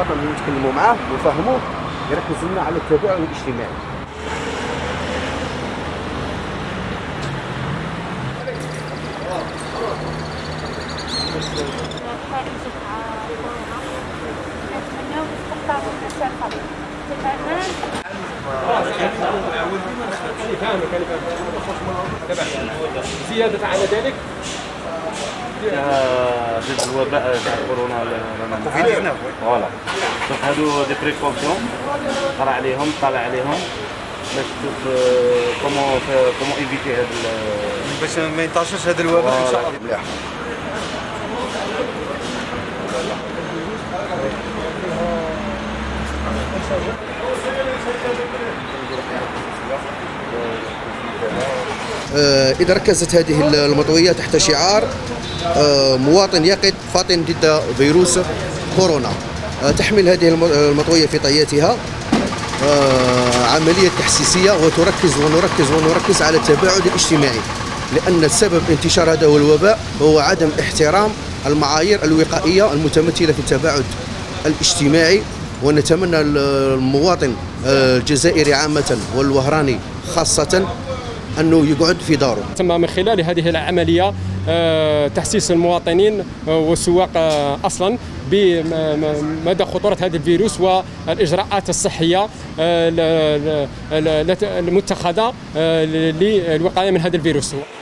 المواطن اللي نتكلموا معاه ونفهموه يركز لنا على التفاعل الاجتماعي. زيادة على ذلك ضد الوباء تاع كورونا كوفيد 19 فوالا. شوف هادو دي بريكونسيون طلع عليهم باش تشوف كومون ايفيتي هاد باش ما ينتشرش هاد الوباء ان شاء الله. إذا ركزت هذه المطوية تحت شعار مواطن يقظ فاطن ضد فيروس كورونا، تحمل هذه المطوية في طياتها عملية تحسيسية وتركز ونركز ونركز على التباعد الاجتماعي، لأن سبب انتشار هذا الوباء هو عدم احترام المعايير الوقائية المتمثلة في التباعد الاجتماعي. ونتمنى المواطن الجزائري عامة والوهراني خاصة أنه يقعد في داره. تم من خلال هذه العملية تحسيس المواطنين والسواق أصلا بمدى خطورة هذا الفيروس والإجراءات الصحية المتخذة للوقاية من هذا الفيروس.